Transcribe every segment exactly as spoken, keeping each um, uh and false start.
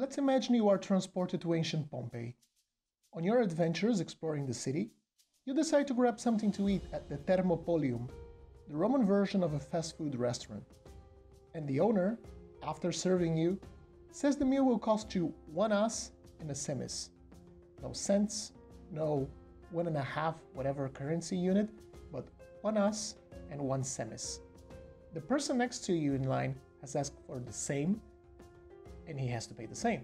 Let's imagine you are transported to ancient Pompeii. On your adventures exploring the city, you decide to grab something to eat at the Thermopolium, the Roman version of a fast food restaurant. And the owner, after serving you, says the meal will cost you one as and a semis. No cents, no one and a half whatever currency unit, but one as and one semis. The person next to you in line has asked for the same, and he has to pay the same.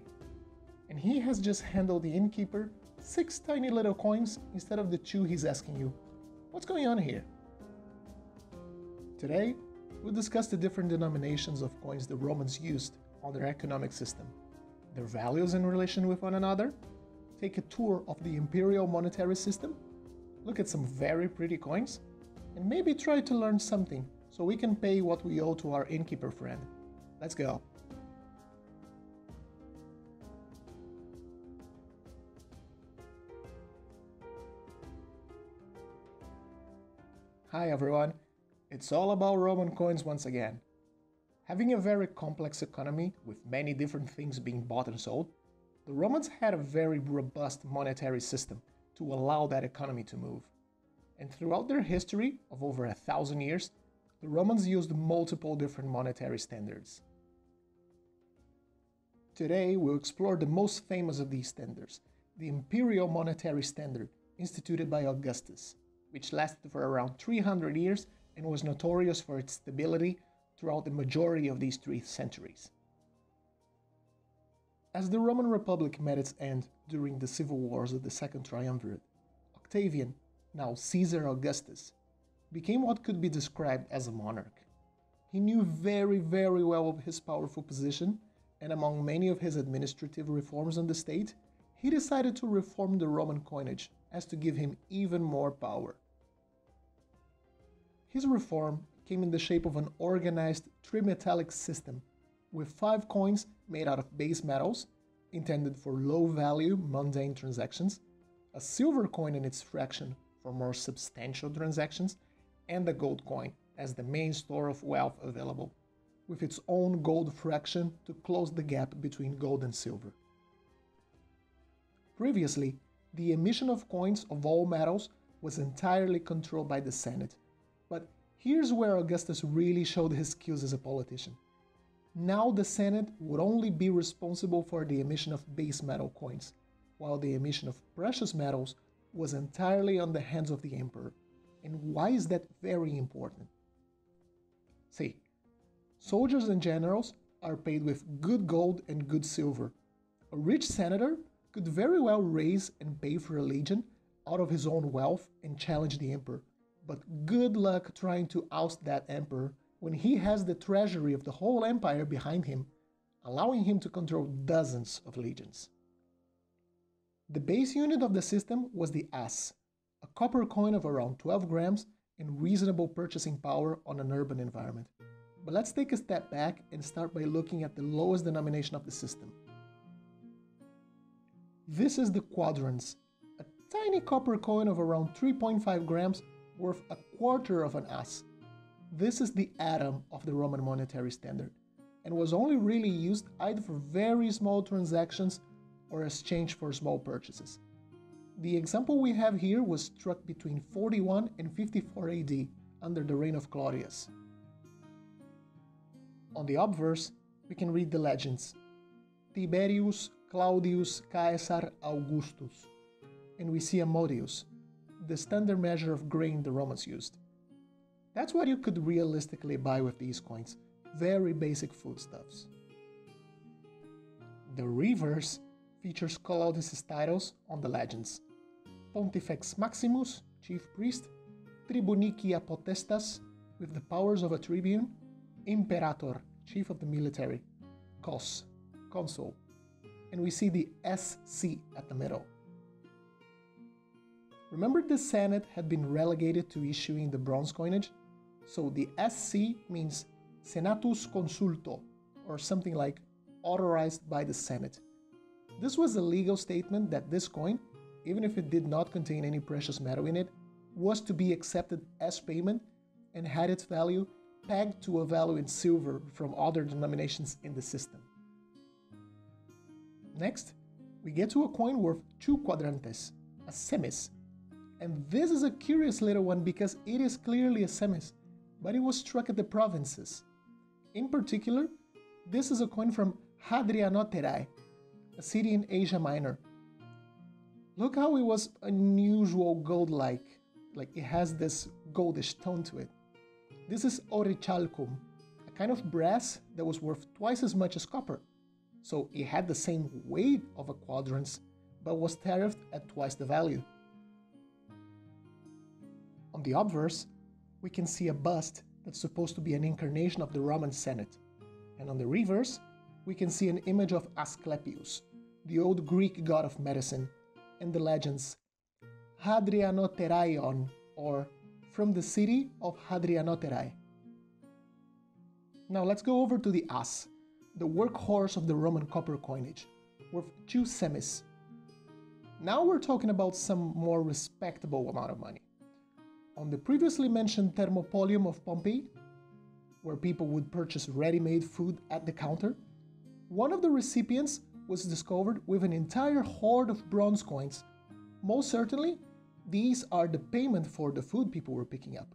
And he has just handed the innkeeper six tiny little coins instead of the two he's asking you. What's going on here? Today, we'll discuss the different denominations of coins the Romans used on their economic system, their values in relation with one another, take a tour of the imperial monetary system, look at some very pretty coins, and maybe try to learn something so we can pay what we owe to our innkeeper friend. Let's go! Hi everyone, it's all about Roman coins once again. Having a very complex economy with many different things being bought and sold, the Romans had a very robust monetary system to allow that economy to move. And throughout their history of over a thousand years, the Romans used multiple different monetary standards. Today we'll explore the most famous of these standards, the imperial monetary standard instituted by Augustus, which lasted for around three hundred years and was notorious for its stability throughout the majority of these three centuries. As the Roman Republic met its end during the civil wars of the Second Triumvirate, Octavian, now Caesar Augustus, became what could be described as a monarch. He knew very, very well of his powerful position, and among many of his administrative reforms on the state, he decided to reform the Roman coinage as to give him even more power. His reform came in the shape of an organized trimetallic system with five coins made out of base metals, intended for low-value, mundane transactions, a silver coin in its fraction for more substantial transactions, and a gold coin as the main store of wealth available, with its own gold fraction to close the gap between gold and silver. Previously, the emission of coins of all metals was entirely controlled by the Senate, but here's where Augustus really showed his skills as a politician. Now the Senate would only be responsible for the emission of base metal coins, while the emission of precious metals was entirely on the hands of the emperor. And why is that very important? See, soldiers and generals are paid with good gold and good silver. A rich senator could very well raise and pay for a legion out of his own wealth and challenge the emperor, but good luck trying to oust that emperor when he has the treasury of the whole empire behind him, allowing him to control dozens of legions. The base unit of the system was the as, a copper coin of around twelve grams and reasonable purchasing power on an urban environment. But let's take a step back and start by looking at the lowest denomination of the system. This is the quadrans, a tiny copper coin of around three point five grams worth a quarter of an as. This is the atom of the Roman monetary standard, and was only really used either for very small transactions or exchange for small purchases. The example we have here was struck between forty-one and fifty-four A D, under the reign of Claudius. On the obverse, we can read the legends, Tiberius, Claudius, Caesar, Augustus, and we see Amodius, the standard measure of grain the Romans used. That's what you could realistically buy with these coins, very basic foodstuffs. The reverse features Claudius' titles on the legends, Pontifex Maximus, chief priest, Tribunicia Potestas, with the powers of a tribune, Imperator, chief of the military, Cos, consul, and we see the S C at the middle. Remember, the Senate had been relegated to issuing the bronze coinage? So the S C means Senatus Consulto, or something like authorized by the Senate. This was a legal statement that this coin, even if it did not contain any precious metal in it, was to be accepted as payment and had its value pegged to a value in silver from other denominations in the system. Next, we get to a coin worth two quadrantes, a semis. And this is a curious little one because it is clearly a semis, but it was struck at the provinces. In particular, this is a coin from Hadrianotherae, a city in Asia Minor. Look how it was unusual gold-like, like it has this goldish tone to it. This is orichalcum, a kind of brass that was worth twice as much as copper. So it had the same weight of a quadrans, but was tariffed at twice the value. On the obverse, we can see a bust that's supposed to be an incarnation of the Roman Senate. And on the reverse, we can see an image of Asclepius, the old Greek god of medicine, and the legends Hadrianotheraeon, or from the city of Hadrianotherae. Now let's go over to the as, the workhorse of the Roman copper coinage, worth two semis. Now we're talking about some more respectable amount of money. On the previously mentioned Thermopolium of Pompeii, where people would purchase ready-made food at the counter, one of the recipients was discovered with an entire hoard of bronze coins. Most certainly, these are the payment for the food people were picking up.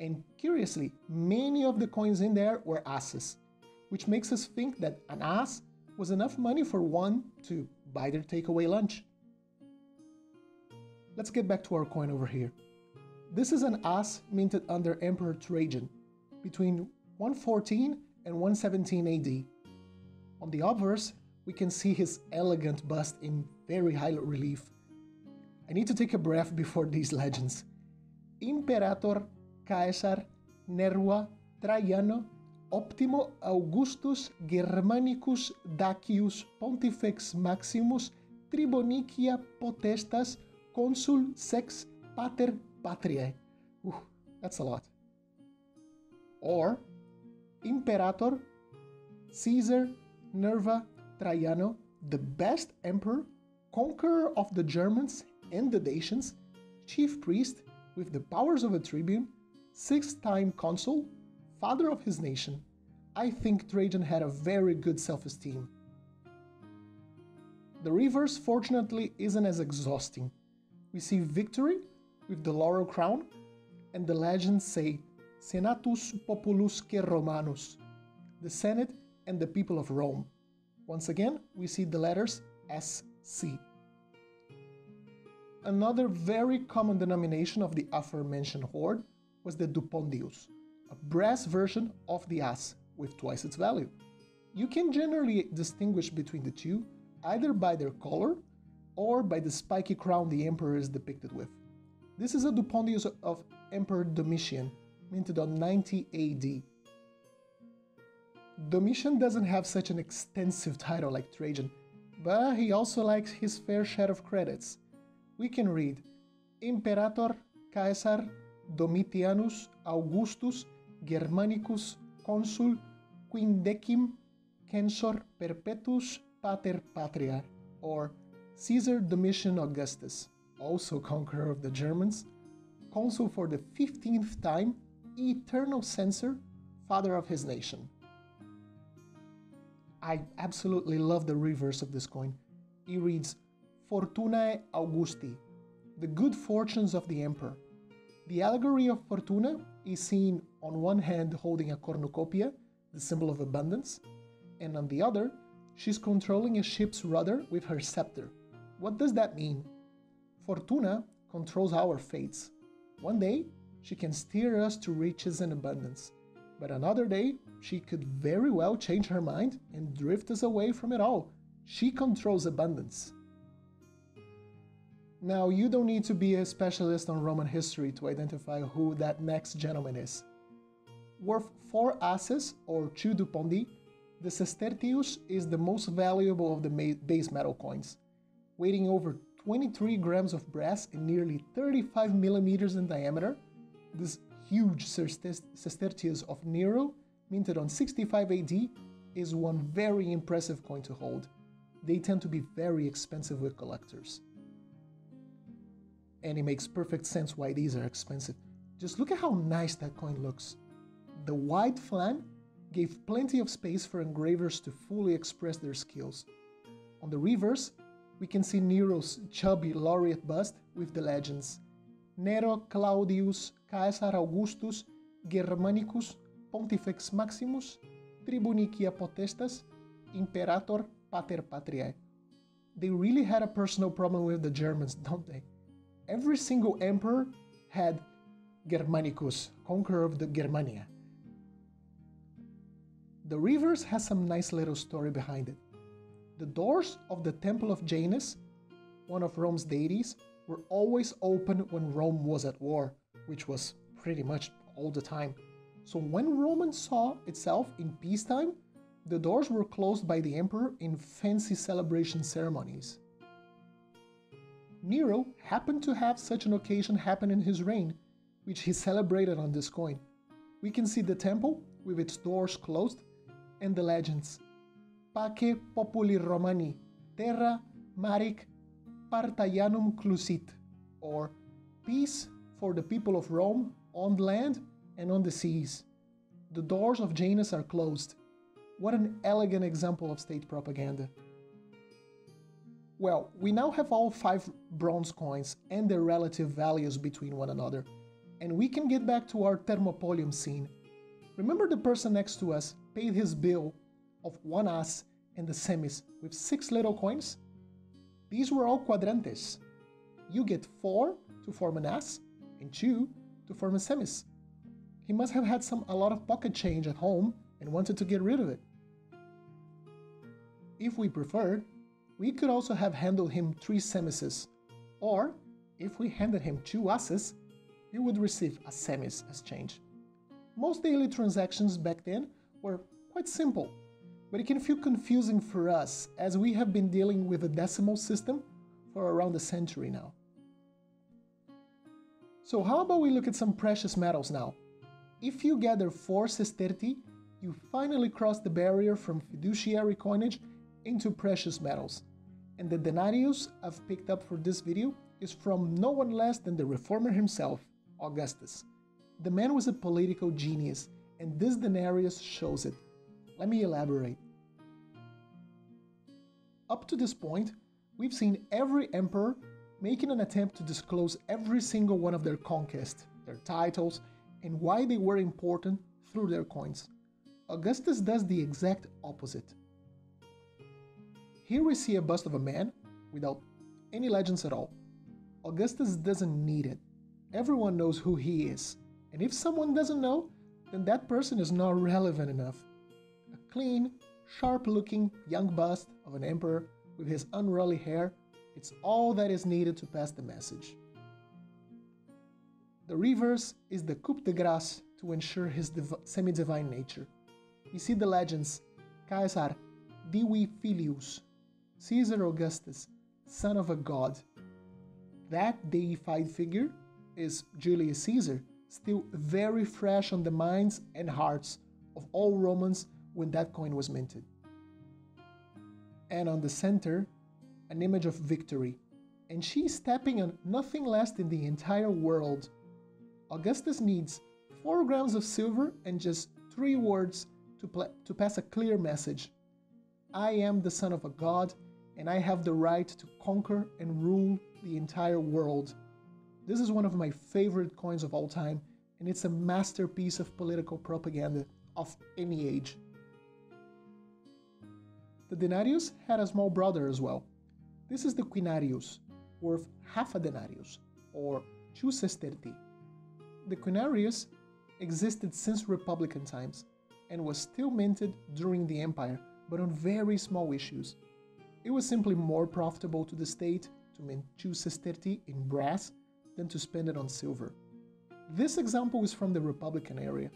And curiously, many of the coins in there were asses, which makes us think that an ass was enough money for one to buy their takeaway lunch. Let's get back to our coin over here. This is an ass minted under Emperor Trajan, between one fourteen and one seventeen A D. On the obverse, we can see his elegant bust in very high relief. I need to take a breath before these legends. Imperator, Caesar, Nerva, Trajano, Optimo, Augustus, Germanicus, Dacius, Pontifex Maximus, Tribunicia Potestas, Consul, Sex, Pater, Patriae. Ooh, that's a lot. Or Imperator, Caesar, Nerva, Trajano, the best emperor, conqueror of the Germans and the Dacians, chief priest with the powers of a tribune, six-time consul, father of his nation. I think Trajan had a very good self-esteem. The reverse, fortunately, isn't as exhausting. We see victory with the laurel crown, and the legends say Senatus Populusque Romanus, the Senate and the people of Rome. Once again, we see the letters S C. Another very common denomination of the aforementioned hoard was the Dupondius, a brass version of the ass with twice its value. You can generally distinguish between the two either by their color or by the spiky crown the emperor is depicted with. This is a Dupondius of Emperor Domitian, minted on ninety A D. Domitian doesn't have such an extensive title like Trajan, but he also likes his fair share of credits. We can read Imperator, Caesar, Domitianus, Augustus, Germanicus, Consul, Quindecim, Censor Perpetus, Pater Patriae, or Caesar Domitian Augustus, also conqueror of the Germans, consul for the fifteenth time, eternal censor, father of his nation. I absolutely love the reverse of this coin. It reads Fortunae Augusti, the good fortunes of the emperor. The allegory of Fortuna is seen on one hand holding a cornucopia, the symbol of abundance, and on the other, she's controlling a ship's rudder with her scepter. What does that mean? Fortuna controls our fates. One day, she can steer us to riches and abundance. But another day, she could very well change her mind and drift us away from it all. She controls abundance. Now, you don't need to be a specialist on Roman history to identify who that next gentleman is. Worth four asses, or two dupondi, the Sestertius is the most valuable of the base metal coins, weighing over twenty-three grams of brass and nearly thirty-five millimeters in diameter. This huge Sestertius of Nero, minted on sixty-five A D, is one very impressive coin to hold. They tend to be very expensive with collectors. And it makes perfect sense why these are expensive. Just look at how nice that coin looks. The wide flan gave plenty of space for engravers to fully express their skills. On the reverse, we can see Nero's chubby laureate bust with the legends Nero, Claudius, Caesar Augustus, Germanicus, Pontifex Maximus, Tribunicia Potestas, Imperator Pater Patriae. They really had a personal problem with the Germans, don't they? Every single emperor had Germanicus, conqueror of the Germania. The reverse has some nice little story behind it. The doors of the temple of Janus, one of Rome's deities, were always open when Rome was at war, which was pretty much all the time. So when Rome saw itself in peacetime, the doors were closed by the emperor in fancy celebration ceremonies. Nero happened to have such an occasion happen in his reign, which he celebrated on this coin. We can see the temple with its doors closed and the legends Pax Populi Romani, Terra Maric Partaianum Clusit, or Peace for the people of Rome on the land and on the seas. The doors of Janus are closed. What an elegant example of state propaganda. Well, we now have all five bronze coins and their relative values between one another, and we can get back to our Thermopolium scene. Remember the person next to us paid his bill of one as and the semis with six little coins? These were all quadrantes. You get four to form an as and two to form a semis. He must have had some a lot of pocket change at home and wanted to get rid of it. If we preferred, we could also have handed him three semises, or if we handed him two asses, he would receive a semis as change. Most daily transactions back then were quite simple, but it can feel confusing for us as we have been dealing with a decimal system for around a century now. So how about we look at some precious metals now? If you gather four sesterti, you finally cross the barrier from fiduciary coinage into precious metals. And the denarius I've picked up for this video is from no one less than the reformer himself, Augustus. The man was a political genius, and this denarius shows it. Let me elaborate. Up to this point, we've seen every emperor making an attempt to disclose every single one of their conquests, their titles, and why they were important through their coins. Augustus does the exact opposite. Here we see a bust of a man without any legends at all. Augustus doesn't need it. Everyone knows who he is, and if someone doesn't know, then that person is not relevant enough. A clean, sharp-looking young bust of an emperor with his unruly hair, it's all that is needed to pass the message. The reverse is the coup de grace to ensure his semi-divine nature. You see the legends Caesar Divi Filius, Caesar Augustus, son of a god. That deified figure is Julius Caesar, still very fresh on the minds and hearts of all Romans when that coin was minted. And on the center, an image of victory, and she's stepping on nothing less than the entire world. Augustus needs four grams of silver and just three words to, to pass a clear message. I am the son of a god, and I have the right to conquer and rule the entire world. This is one of my favorite coins of all time, and it's a masterpiece of political propaganda of any age. The denarius had a small brother as well. This is the quinarius, worth half a denarius, or two sesterti. The quinarius existed since Republican times and was still minted during the empire, but on very small issues. It was simply more profitable to the state to mint two sesterti in brass than to spend it on silver. This example is from the Republican era,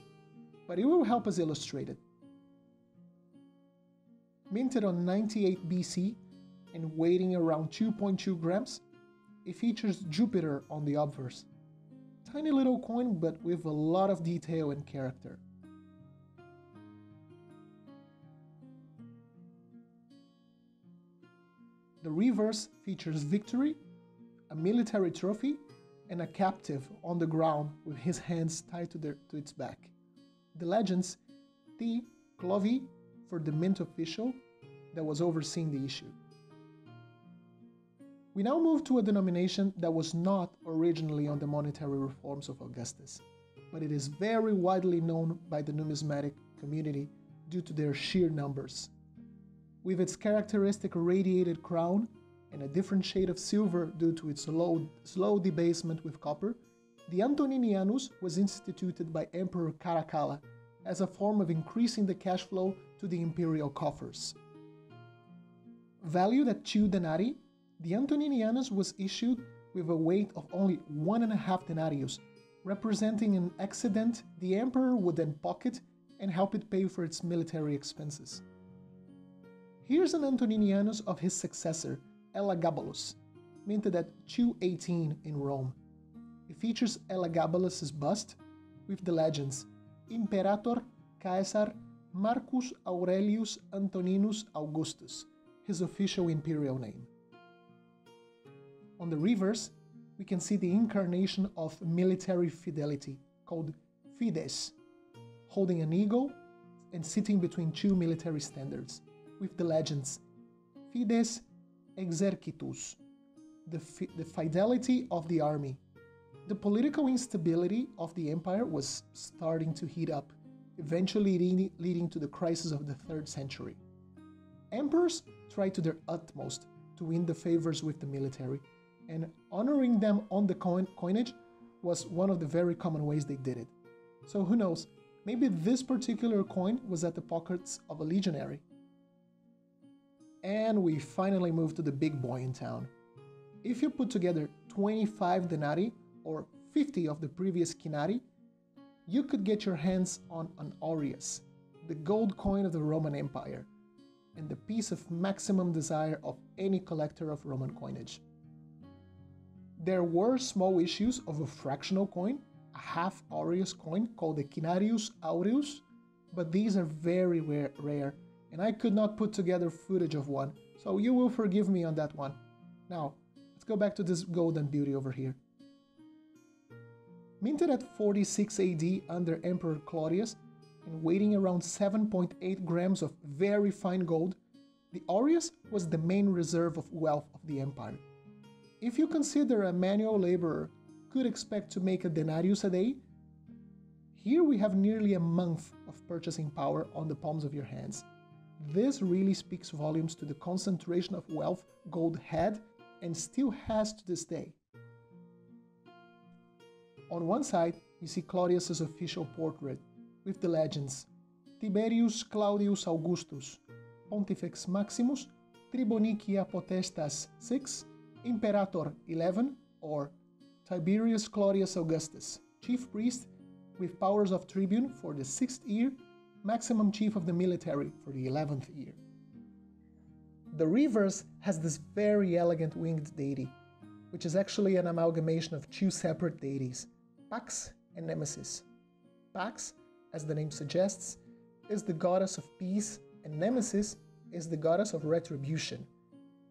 but it will help us illustrate it. Minted on ninety-eight B C and weighing around two point two grams, it features Jupiter on the obverse. Tiny little coin, but with a lot of detail and character. The reverse features victory, a military trophy, and a captive on the ground with his hands tied to, their, to its back. The legends T. Clovis for the mint official that was overseeing the issue. We now move to a denomination that was not originally on the monetary reforms of Augustus, but it is very widely known by the numismatic community due to their sheer numbers. With its characteristic radiated crown and a different shade of silver due to its slow, slow debasement with copper, the Antoninianus was instituted by Emperor Caracalla as a form of increasing the cash flow to the imperial coffers. Valued at two denarii, the Antoninianus was issued with a weight of only one and a half denarius, representing an excedent the emperor would then pocket and help it pay for its military expenses. Here's an Antoninianus of his successor, Elagabalus, minted at two eighteen in Rome. It features Elagabalus's bust with the legends Imperator Caesar Marcus Aurelius Antoninus Augustus, his official imperial name. On the reverse, we can see the incarnation of military fidelity, called Fides, holding an eagle and sitting between two military standards, with the legends Fides Exercitus, the, fi the fidelity of the army. The political instability of the empire was starting to heat up, eventually leading, leading to the crisis of the third century. Emperors tried to their utmost to win the favors with the military, and honoring them on the coin coinage was one of the very common ways they did it. So who knows, maybe this particular coin was at the pockets of a legionary. And we finally move to the big boy in town. If you put together twenty-five denarii or fifty of the previous cinari, you could get your hands on an aureus, the gold coin of the Roman Empire, and the piece of maximum desire of any collector of Roman coinage. There were small issues of a fractional coin, a half aureus coin called the Cinarius Aureus, but these are very rare, and I could not put together footage of one, so you will forgive me on that one. Now, let's go back to this golden beauty over here. Minted at forty-six A D under Emperor Claudius and weighing around seven point eight grams of very fine gold, the aureus was the main reserve of wealth of the empire. If you consider a manual laborer could expect to make a denarius a day, here we have nearly a month of purchasing power on the palms of your hands. This really speaks volumes to the concentration of wealth gold had and still has to this day. On one side, we see Claudius's official portrait with the legends Tiberius Claudius Augustus, Pontifex Maximus, Tribunicia Potestas six, Imperator eleven, or Tiberius Claudius Augustus, chief priest with powers of tribune for the sixth year, maximum chief of the military for the eleventh year. The reverse has this very elegant winged deity, which is actually an amalgamation of two separate deities, Pax and Nemesis. Pax, as the name suggests, is the goddess of peace, and Nemesis is the goddess of retribution.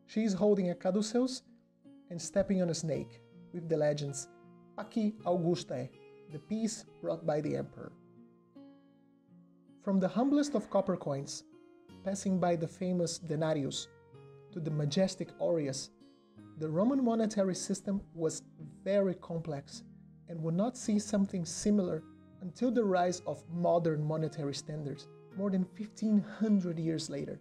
She is holding a caduceus and stepping on a snake, with the legends Paci Augustae, the peace brought by the emperor. From the humblest of copper coins, passing by the famous denarius, to the majestic aureus, the Roman monetary system was very complex and would not see something similar until the rise of modern monetary standards more than fifteen hundred years later.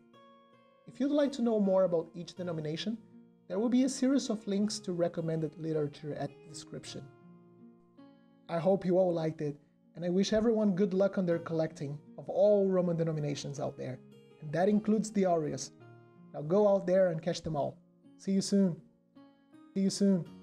If you'd like to know more about each denomination, there will be a series of links to recommended literature at the description. I hope you all liked it, and I wish everyone good luck on their collecting of all Roman denominations out there, and that includes the aureus. Now go out there and catch them all. See you soon. See you soon.